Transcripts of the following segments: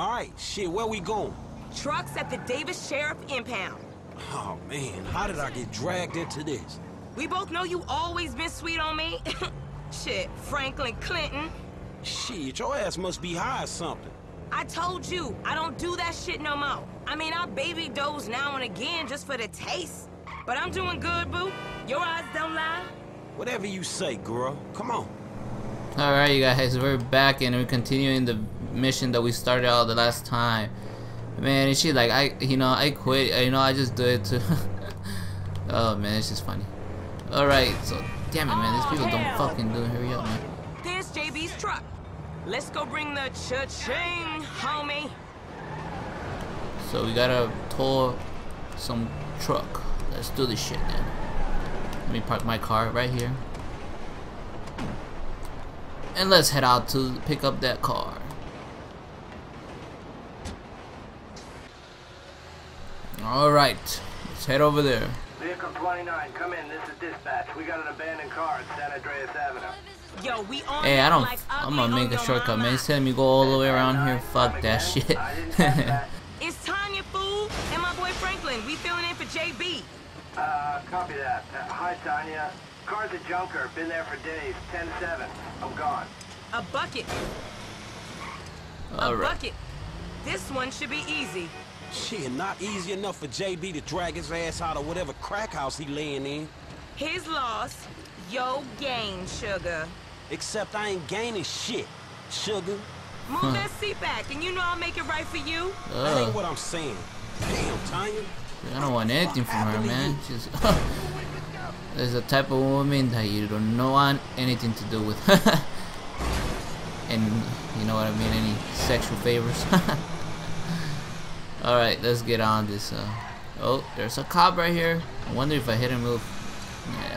All right, shit, where we going? Trucks at the Davis Sheriff impound. Oh, man, how did I get dragged into this? We both know you always been sweet on me. Shit, Franklin Clinton. Shit, your ass must be high or something. I told you, I don't do that shit no more. I mean, I baby doze now and again just for the taste. But I'm doing good, boo. Your eyes don't lie. Whatever you say, girl. Come on. Alright, you guys, we're back and we're continuing the mission that we started out the last time. Man, and she like, I quit. You know, I just do it too. Oh, man, it's just funny. Alright, so, damn it, man. These people don't fucking do it. Hurry up, man. There's JB's truck. Let's go bring the cha-ching, homie. So we gotta tow some truck. Let's do this shit then. Let me park my car right here. And let's head out to pick up that car. Alright, let's head over there. Vehicle 29, come in, this is dispatch. We got an abandoned car at San Andreas Avenue. Yo, we on. Hey, I'm gonna make a shortcut, man. He's telling me go all the way around here. Fuck that shit. It's Tanya, fool, and my boy Franklin. We filling in for JB. Copy that. Hi, Tanya. Car's a junker. Been there for days. 10-7. I'm gone. A bucket. All right. A bucket. This one should be easy. Shit, not easy enough for JB to drag his ass out of whatever crack house he laying in. His loss, yo gain, sugar. Except I ain't gaining shit, sugar. Move that seat back, and you know I'll make it right for you. Oh. That ain't what I'm saying. Damn, Tanya. I don't want anything from her, man. She's there's a type of woman that you don't want anything to do with. And you know what I mean? Any sexual favors. All right, let's get on this. Oh, there's a cop right here. I wonder if I hit him. Yeah,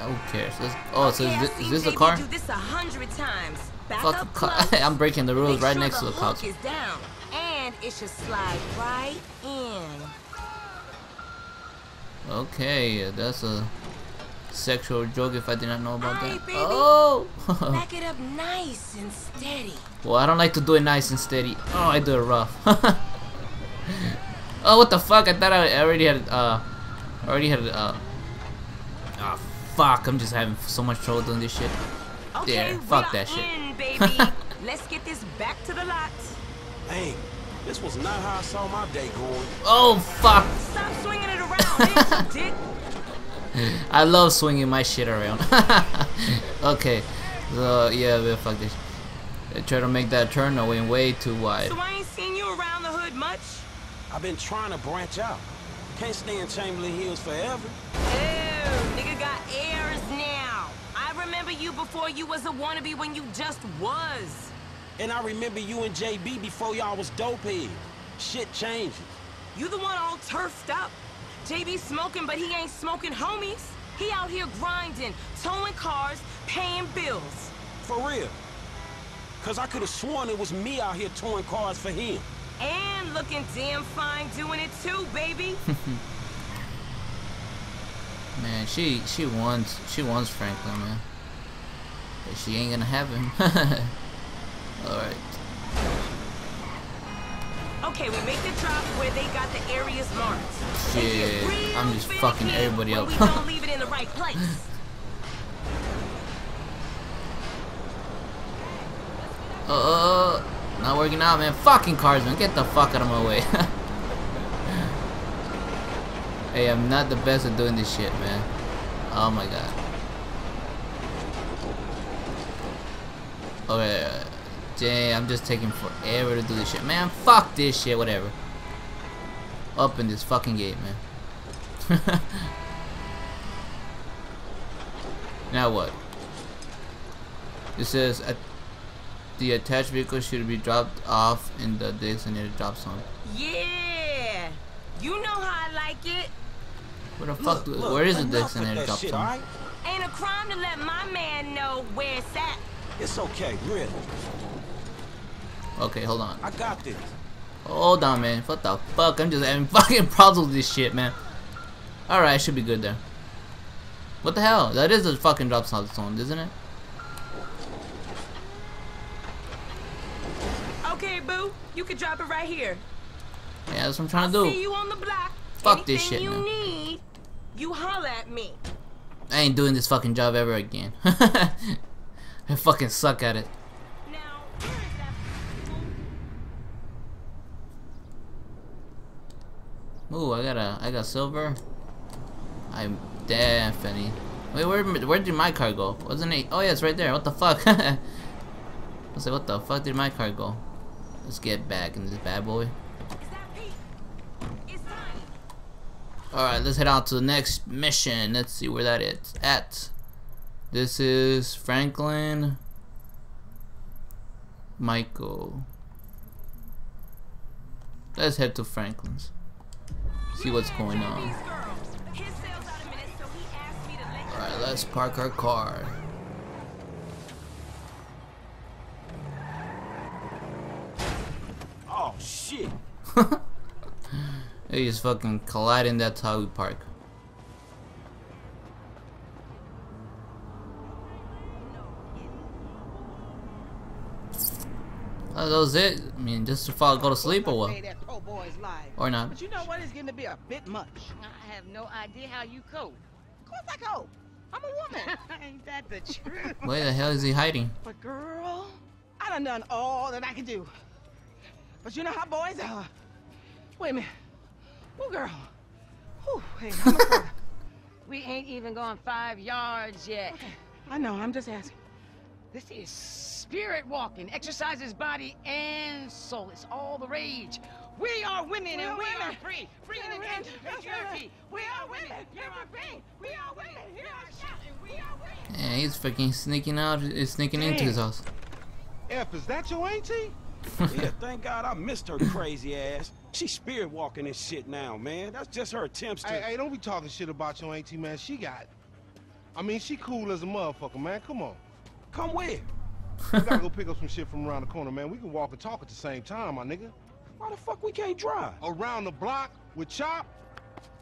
who cares? Let's, oh, so is this a car? Do this 100 times. Fuck a car. I'm breaking the rules right next to the cops. Is down, and it should slide right in. Okay, that's a sexual joke if I did not know about that. Baby. Oh! Back it up nice and steady. Well, I don't like to do it nice and steady. Oh, I do it rough. Oh, what the fuck? I thought I already had, oh, fuck, I'm just having so much trouble doing this shit. Okay, yeah, fuck that shit. Baby. Let's get this back to the lot. Hey, this was not how I saw my day going. Oh, fuck. Stop swinging it around, dick. I love swinging my shit around. Okay, so, yeah, well, fuck this. I try to make that turn away way too wide. So I ain't seen you around the hood much? I've been trying to branch out. Can't stay in Chamberlain Hills forever. Oh, nigga got airs now. I remember you before you was a wannabe when you just was. And I remember you and JB before y'all was dopeheads. Shit changes. You the one all turfed up. JB smoking, but he ain't smoking homies. He out here grinding, towing cars, paying bills. For real. Cause I could have sworn it was me out here towing cars for him. And looking damn fine doing it too, baby. Man, she wants Franklin, man. But she ain't gonna have him. Alright. Okay, we make the drop where they got the areas marked. Shit, I'm just fucking everybody up. We don't leave it in the right place. Not working out, man. Fucking cars, man. Get the fuck out of my way. Hey, I'm not the best at doing this shit, man. Oh my god. Okay, damn, I'm just taking forever to do this shit, man. Fuck this shit, whatever. Up in this fucking gate, man. Now what? It says. The attached vehicle should be dropped off in the designated drop zone. Yeah, you know how I like it. Where the fuck? Where is the designated drop zone? Right? Ain't a crime to let my man know where it's at. It's okay, really. Okay, hold on. I got this. Hold on, man. What the fuck? I'm just having fucking problems with this shit, man. All right, I should be good there. What the hell? That is a fucking drop zone, isn't it? Okay, boo. do, you can drop it right here. Yeah, that's what I'm trying to do. See you on the block. Fuck anything this shit, you man. Need, you holler at me. I ain't doing this fucking job ever again. I fucking suck at it. Now, where is that? Ooh, I got silver. I'm deafening. Wait, where did my car go? Wasn't it? Oh yeah, it's right there. What the fuck? I was like, what the fuck did my car go? Let's get back in this bad boy. Alright, let's head out to the next mission. Let's see where that is at. This is Franklin Michael. Let's head to Franklin's. See what's going on. Alright, let's park our car. Oh shit. They just fucking colliding, that's how we park. Oh, that was it? I mean, just to go to sleep or what? Or not. But you know what? It's getting to be a bit much. I have no idea how you cope. Of course I cope. I'm a woman. Ain't that the truth? Where the hell is he hiding? But girl, I done all that I can do. But you know how boys are. Wait a minute. Oh girl, whew, hey, we ain't even gone 5 yards yet. Okay. I know, I'm just asking. This is spirit walking, exercises body and soul. It's all the rage. We are women and we are free. Free in the end of patriarchy. We are women, here are free. We are women, here are shout and we are women. Yeah, he's freaking sneaking out. He's sneaking into his house. F, is that your auntie? Yeah, thank God I missed her crazy ass. She's spirit walking this shit now, man. That's just her attempts to. Hey, don't be talking shit about your auntie, man. She got. I mean, she cool as a motherfucker, man. Come on. Come where? We gotta go pick up some shit from around the corner, man. We can walk and talk at the same time, my nigga. Why the fuck we can't drive? Around the block with Chop?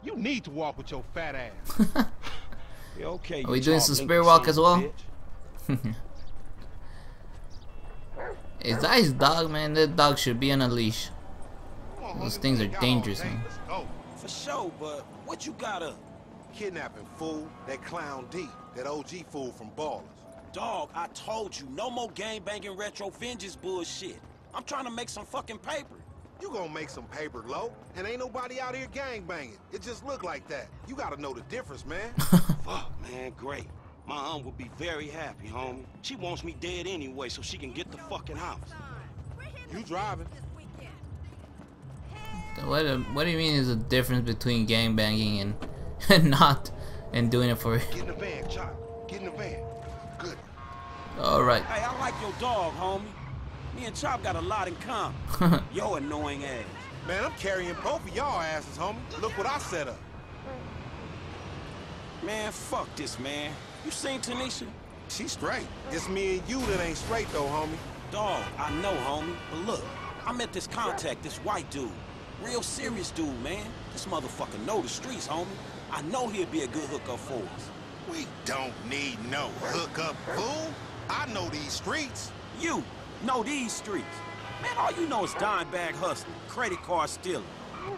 You need to walk with your fat ass. Yeah, okay. Are we doing some spirit walk as well? Is that his dog, man? That dog should be on a leash. Those things are dangerous, man. For sure, but what you got up? Kidnapping, fool. That clown D. That OG fool from Ballers. Dog, I told you, no more gangbanging retro vengeance bullshit. I'm trying to make some fucking paper. You gonna make some paper, low? And ain't nobody out here gangbanging. It just look like that. You gotta know the difference, man. Fuck, man, great. My aunt would be very happy, homie. She wants me dead anyway, so she can get the fucking house. You driving? What do you mean? Is a difference between gang banging and not and doing it for? Get in the van, Chop. Get in the van. Good. All right. Hey, I like your dog, homie. Me and Chop got a lot in common. Yo, annoying ass. Man, I'm carrying both of y'all asses, homie. Look what I set up. Man, fuck this, man. You seen Tanisha? She's straight. It's me and you that ain't straight though, homie. Dog, I know, homie. But look, I met this contact, this white dude. Real serious dude, man. This motherfucker know the streets, homie. I know he'll be a good hookup for us. We don't need no hookup, fool. I know these streets. You know these streets. Man, all you know is dime bag hustling, credit card stealing,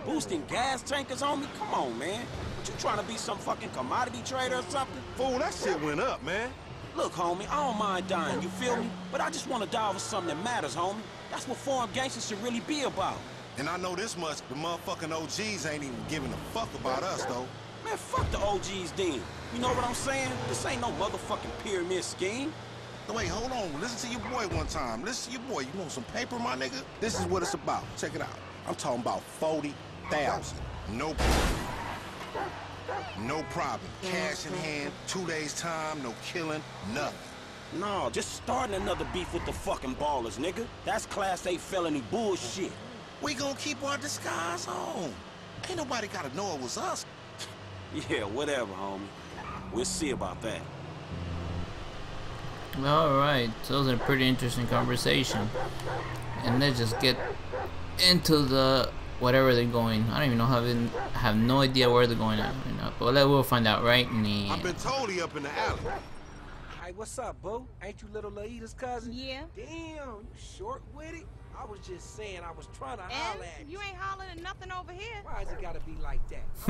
boosting gas tankers, homie. Come on, man. You trying to be some fucking commodity trader or something? Fool, that shit went up, man. Look, homie, I don't mind dying, you feel me? But I just want to die over something that matters, homie. That's what foreign gangsters should really be about. And I know this much, the motherfucking OGs ain't even giving a fuck about us, though. Man, fuck the OGs, then. You know what I'm saying? This ain't no motherfucking pyramid scheme. No, wait, hold on. Listen to your boy one time. Listen to your boy. You want some paper, my nigga? This is what it's about. Check it out. I'm talking about 40,000. No problem. No problem. Cash in hand, 2 days time, no killing, nothing. No, just starting another beef with the fucking Ballers, nigga. That's class A felony bullshit. We gonna keep our disguise on. Ain't nobody gotta know it was us. Yeah, whatever, homie. We'll see about that. Alright, so that was a pretty interesting conversation. And let's just get into the whatever they're going. I don't even know how I have no idea where they're going at right now. But we'll find out right in the I've been told he up in the alley. Hey, what's up, boo? Ain't you little Laida's cousin? Yeah. Damn, you short with it? I was just saying I was trying to holler at you. You ain't hollering at nothing over here. Why is it gotta be like that?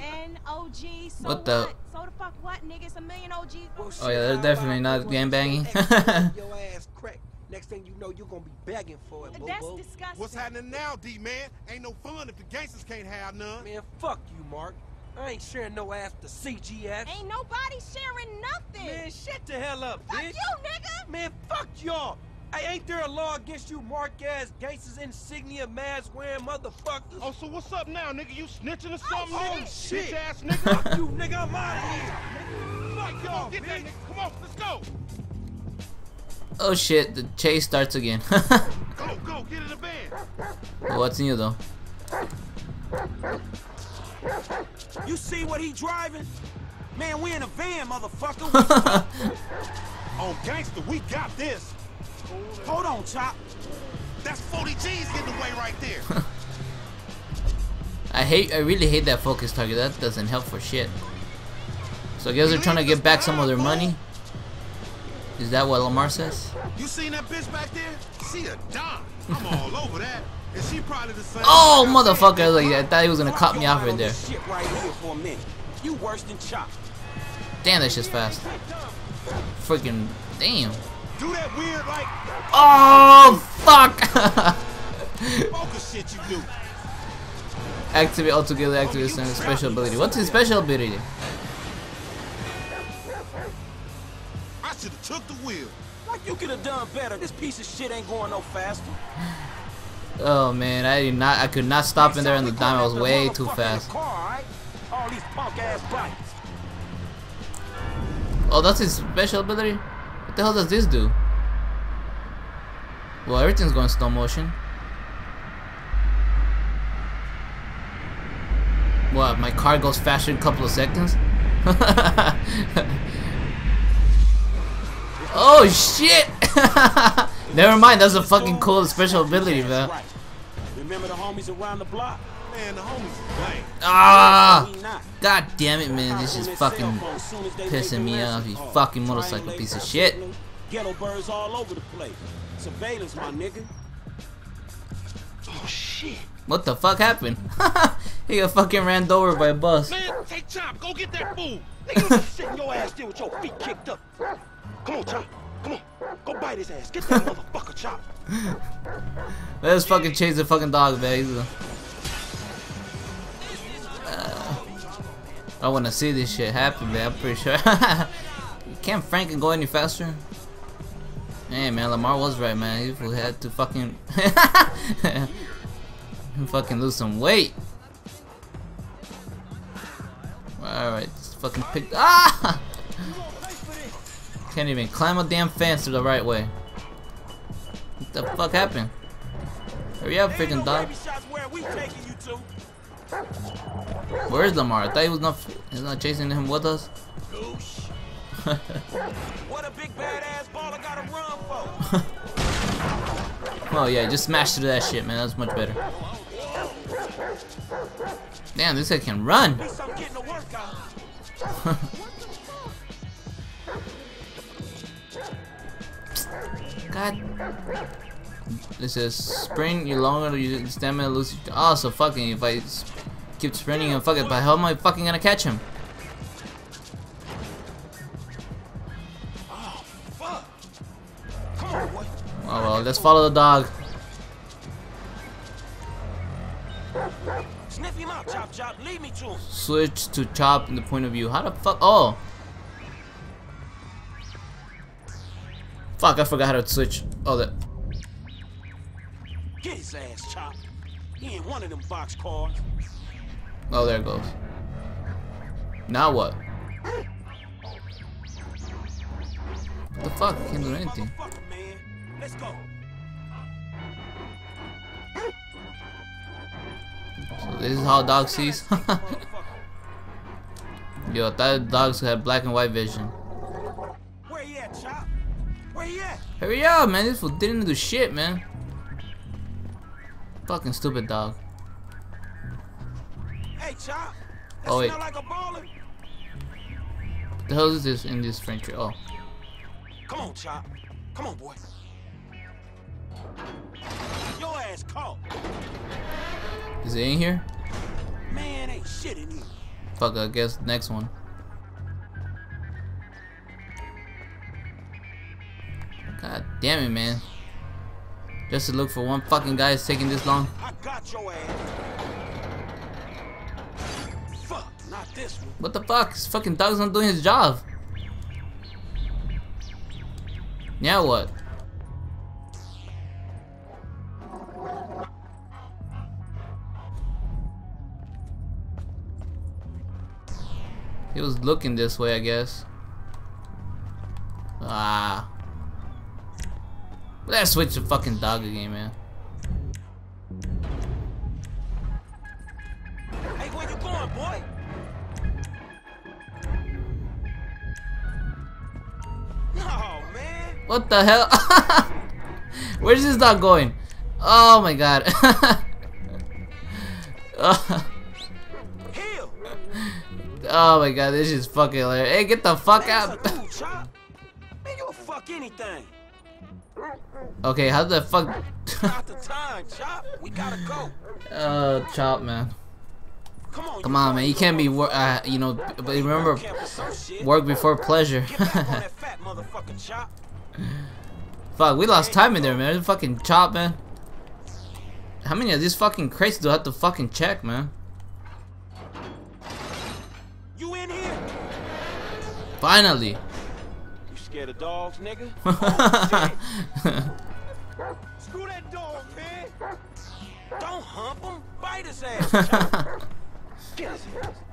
N-O-G, so what the? So the fuck what, nigga? It's a million OGs. Well, oh yeah, that's definitely not gangbanging. Your ass cracked. Next thing you know, you're gonna be begging for it, boo-boo. That's disgusting. What's happening now, D-man? Ain't no fun if the gangsters can't have none. Man, fuck you, Mark. I ain't sharing no ass to CGF. Ain't nobody sharing nothing. Man, shut the hell up, fuck bitch. Fuck you, nigga. Man, fuck y'all. Hey, ain't there a law against you mark-ass gangsters, insignia, mask-wearing motherfuckers? Oh, so what's up now, nigga? You snitching or something? Oh, shit. Bitch-ass nigga. Fuck you, nigga. I'm out of here. Fuck y'all, bitch. That, nigga. Come on, let's go. Oh shit, the chase starts again. Go, get in the van. What's new though? You see what he driving? Man, we in a van, motherfucker. Oh gangster, we got this. Hold on, Chop. That's 40 G's getting away right there. I really hate that focus target. That doesn't help for shit. So I guess they're trying to get back some of their money. Is that what Lamar says? You seen that bitch back there? She a dime. I'm all over that. And she probably the same. Oh, motherfucker. I thought he was going to cut me off right there. Shit right here for a minute. You worse than Chop. Damn, that shit's fast. Freaking damn. Do that weird like. Oh, fuck. Focus shit you do. Activate altogether, activate some special ability. What's his special ability? Should've took the wheel. Like you could have done better. This piece of shit ain't going no faster. Oh man, I could not stop in there on the dime. I was way too fast. All these punk ass bikes. Oh, that's his special ability? What the hell does this do? Well, everything's going slow motion. What, my car goes faster in a couple of seconds? Oh shit! Never mind, that's a fucking cool special ability, man. Remember the homies around the block? Man, the homies. Ah! God damn it, man! This is fucking pissing me off. You fucking motorcycle piece of shit. Ghetto birds all over the place. Surveillance, my nigga. Oh shit! What the fuck happened? He got fucking ran over by a bus. Man, take time. Go get that fool. Nigga, sitting your ass there with your feet kicked up. Come on, Chop. Come on. Go bite his ass. Get that motherfucker, Chop. Let's fucking chase the fucking dog, man. I want to see this shit happen, man. I'm pretty sure. Can't Franklin go any faster? Hey, man. Lamar was right, man. He had to fucking... fucking lose some weight. Alright. Let's fucking pick... Ah! Can't even climb a damn fence the right way. What the fuck happened? Hurry up, freaking dog. Where's Lamar? I thought he was not chasing him with us. What a big badass baller gotta run for. Oh yeah, just smash through that shit, man. That's much better. Damn, this guy can run. God. This is sprint. You're longer. You stamina loses. Oh, so fucking if I keep sprinting and fuck it, but how am I fucking gonna catch him? Oh fuck! Come on, boy. Oh well, let's follow the dog. Sniff him out, Chop. Lead me to him. Switch to Chop in the point of view. How the fuck? Oh. Fuck, I forgot how to switch. Oh, that. Get his ass, Chop. He ain't one of them box cars. Oh, there it goes. Now what? What the fuck? I can't do anything. Let's go. So this is how dog sees. Yo, I thought dogs had black and white vision. Where you at, Chop? Hurry up, man. This fool didn't do shit, man. Fucking stupid dog. Hey, Chop. Oh, wait. Like a baller. What the hell is this in this French tree? Oh. Come on, Chop. Come on, boy. Your ass caught. Is it in here? Man, ain't shit in here. Fuck, I guess next one. God damn it, man. Just to look for one fucking guy is taking this long. I got your ass. Fuck, not this one. What the fuck? This fucking dog's not doing his job. Now what? He was looking this way, I guess. Ah. Let's switch the fucking dog again, man. Hey, where you going, boy? No, man. What the hell? Where's this dog going? Oh my god. Oh my god, this is fucking hilarious. Hey, get the fuck out. Man, you'll fuck anything. Okay, how the fuck? Not the time, Chop. We gotta go. Oh, Chop, man. Come on, man. You can't be work. You know, but remember, work before pleasure. Fuck, we lost time in there, man. This fucking Chop, man. How many of these fucking crates do I have to fucking check, man? You in here? Finally. Scared of dogs, nigga? Oh, screw that dog, man. Don't hump him. Bite his ass.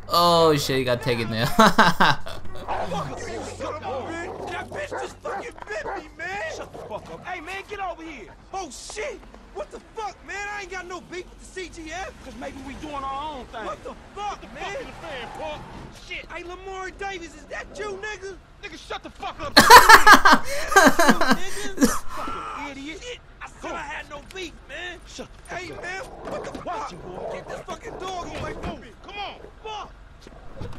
Oh shit, you got taken there. That bitch just fucking bit me, man. Shut the fuck up. Hey man, get over here. Oh shit. What the fuck, man? I ain't got no beef with the CGF. Cause maybe we doing our own thing. What the fuck, man? What the fuck you saying, punk? Shit. Hey, Lamar Davis, is that you, nigga? Nigga, shut the fuck up. Nigga, fucking idiot. Shit. I said I had no beef, man. Shut the fuck up. Hey, man, what the fuck? Get this fucking dog away from me. Come on, fuck.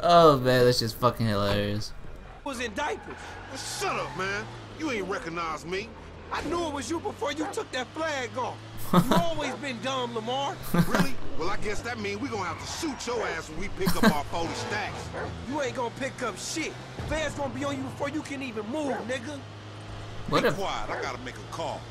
Oh man, that's just fucking hilarious. Was in diapers. Shut up, man. You ain't recognize me. I knew it was you before you took that flag off. You've always been dumb, Lamar. Really? Well, I guess that means we're gonna have to shoot your ass when we pick up our 40 stacks. You ain't gonna pick up shit. Fans gonna be on you before you can even move, nigga. What? Be quiet. I gotta make a call.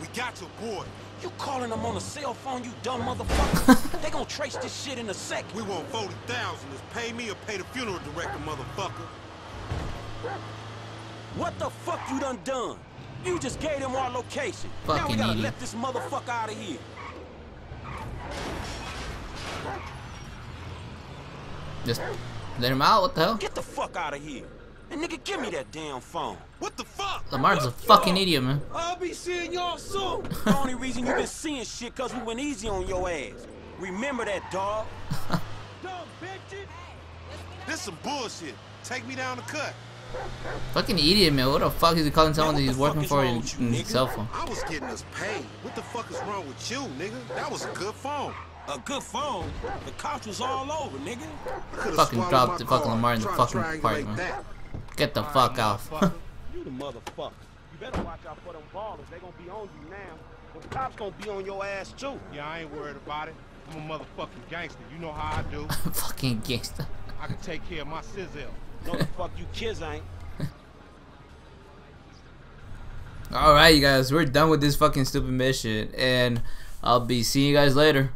We got your boy. You calling them on a cell phone, you dumb motherfucker? They gonna trace this shit in a sec. We want 40,000. Just pay me or pay the funeral director, motherfucker. What the fuck you done? You just gave them our location. Fucking now we gotta let this motherfucker out of here. Just let him out. What the hell? Get the fuck out of here. And nigga, give me that damn phone. What the fuck? Lamar's a fucking idiot, man. I'll be seeing y'all soon. The only reason you been seeing shit cause we went easy on your ass. Remember that, dog. Dumb bitches. This some bullshit. Take me down the cut. Fucking idiot, man. What the fuck is he calling someone that he's working for in his cell phone? I was getting us paid. What the fuck is wrong with you, nigga? That was a good phone. A good phone? The cops was all over, nigga. Fucking dropped the fucking Lamar in the fucking park, man. Get the fuck out. You the motherfucker. You better watch out for them ballers. They gonna be on you now. The cops gonna be on your ass too. Yeah, I ain't worried about it. I'm a motherfucking gangster. You know how I do. Fucking gangster. I can take care of my sizzle. No the fuck you kids ain't. Alright you guys, we're done with this fucking stupid mission, and I'll be seeing you guys later.